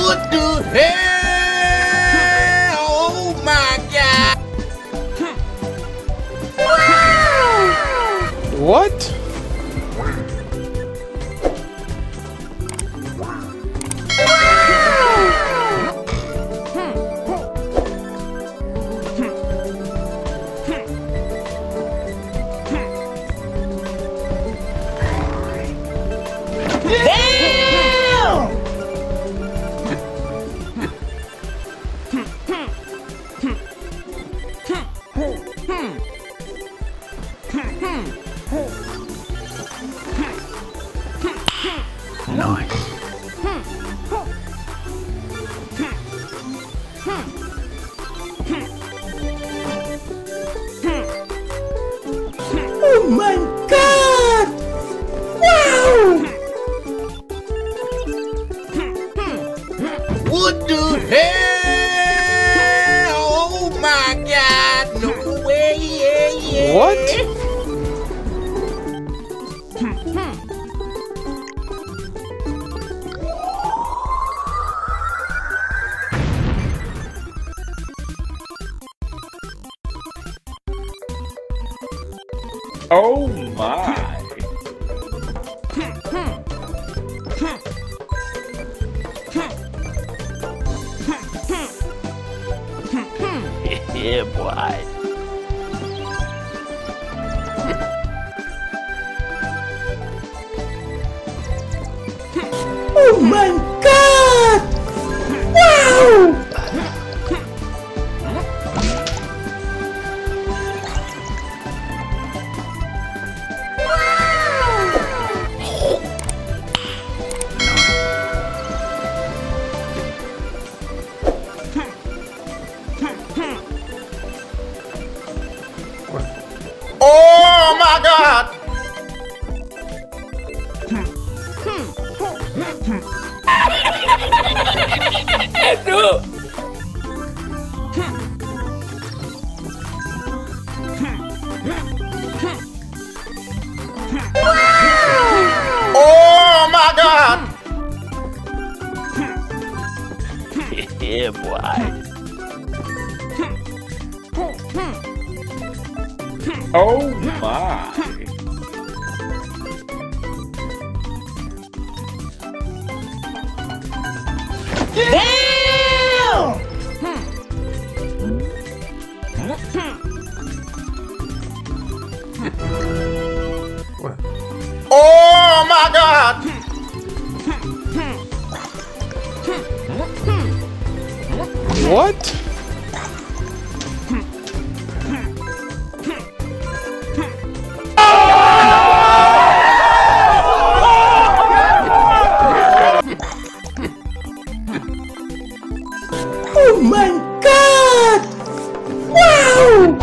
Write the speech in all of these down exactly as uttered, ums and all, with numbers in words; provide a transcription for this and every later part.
What the hell? Oh my god! Wow! What? Oh my! Yeah, boy. Oh my god! Wow! Yeah, boy. Oh my. Damn! Oh my god. What? Oh my god! Wow!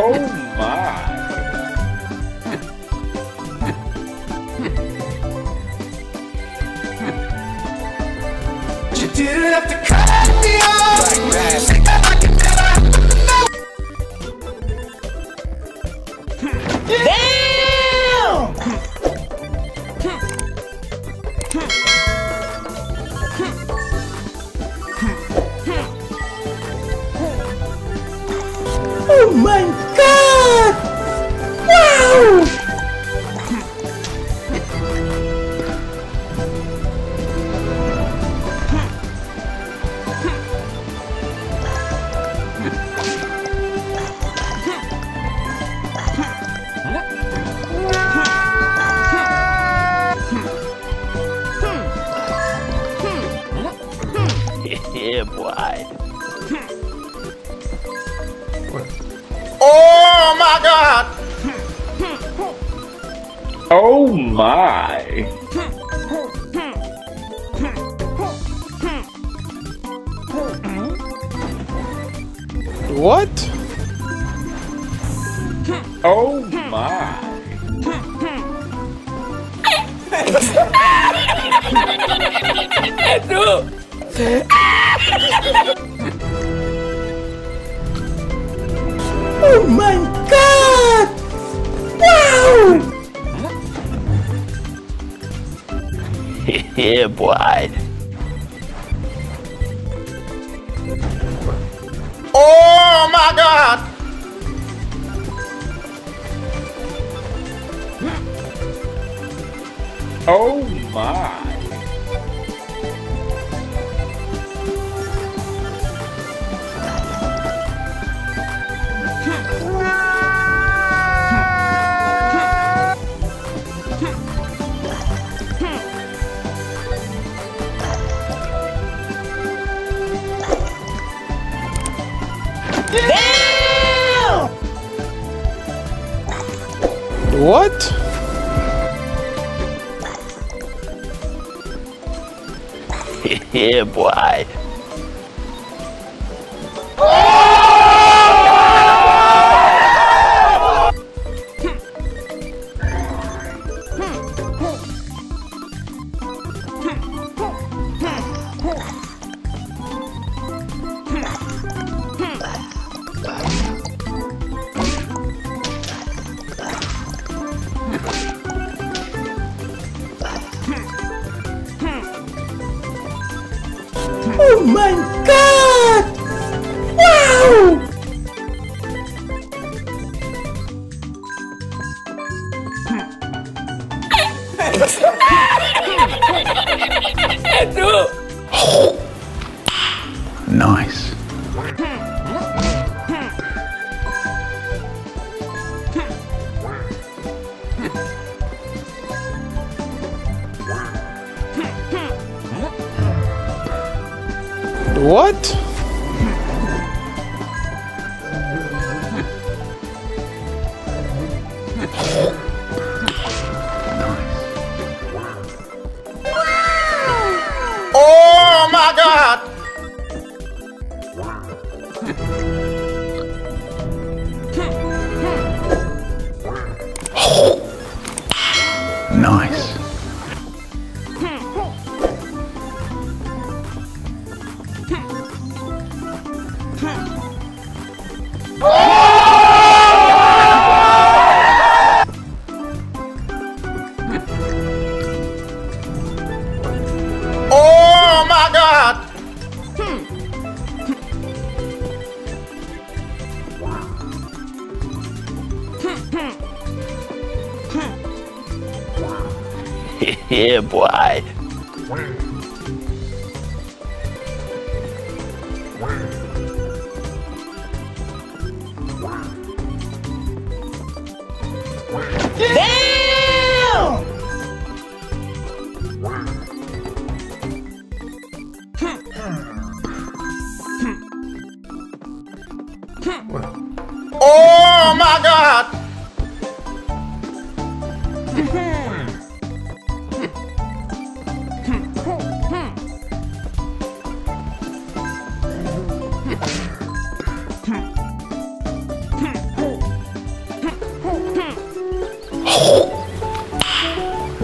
Oh my! You didn't have to cut me off like that. I could never. Damn! Oh my! Yeah, boy. Oh my god! Oh my! What? Oh my! Oh my God! Wow! Yeah, boy. Oh my God! Oh my! Damn! What? Yeah, boy. Oh my God! Wow! Nice. What? Oh my God! Nice. Oh my God! Yeah, boy. Damn! Oh my God!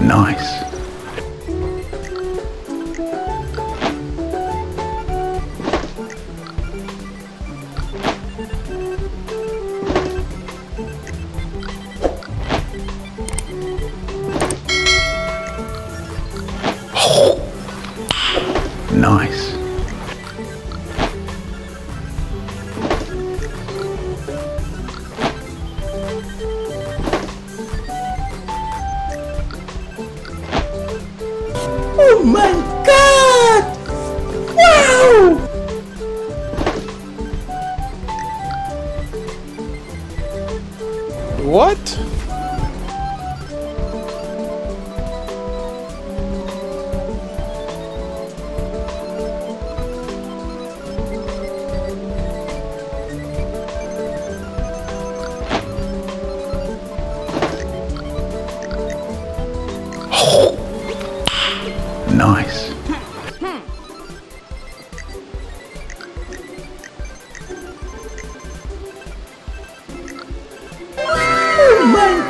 Nice. Nice. Oh my God! Wow! What? Nice. Oh my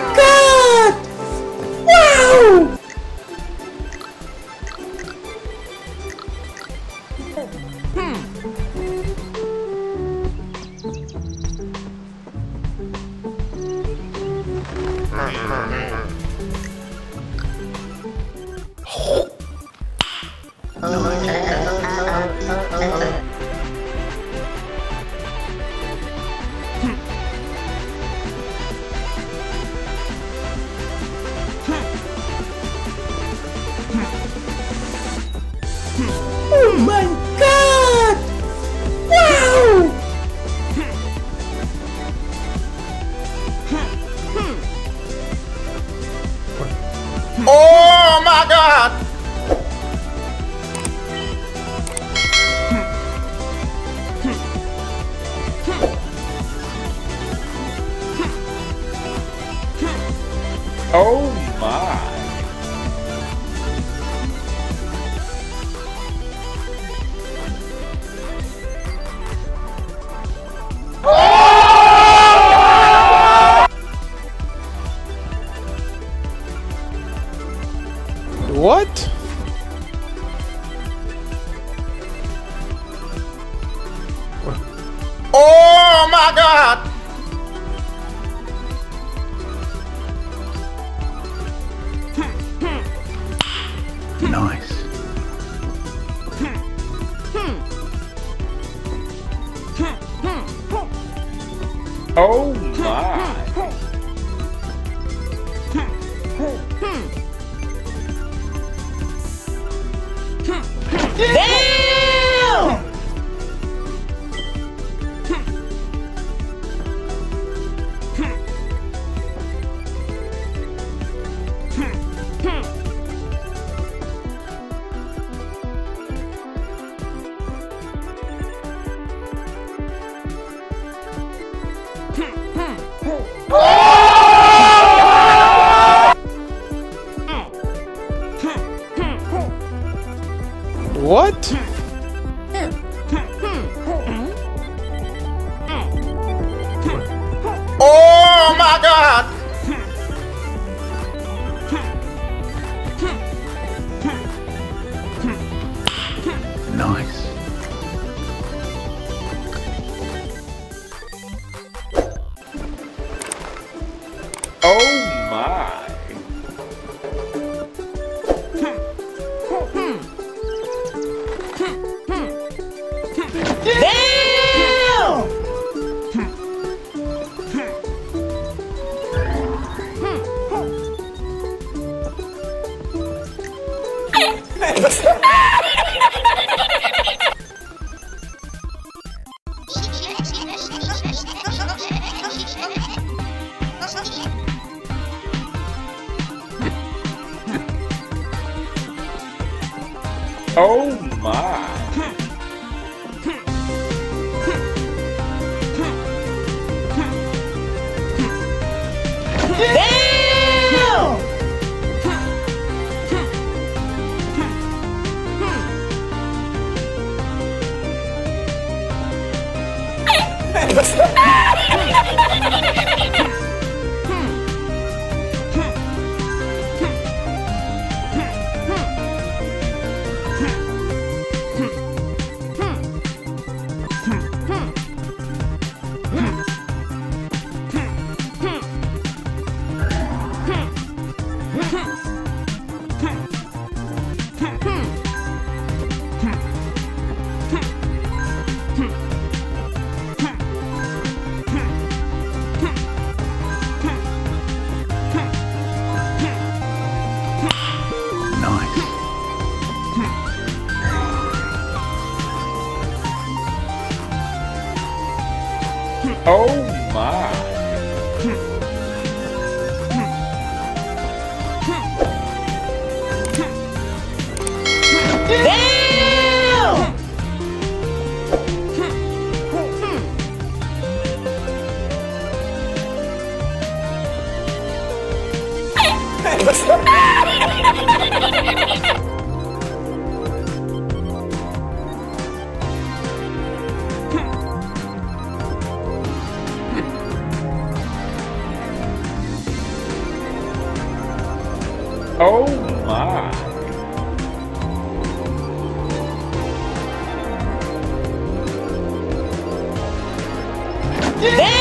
What? Oh my God! Nice. Oh my! Damn! What? Oh my God! Nice. Oh my! Oh my! Damn! Oh my! Damn! Oh my! Damn!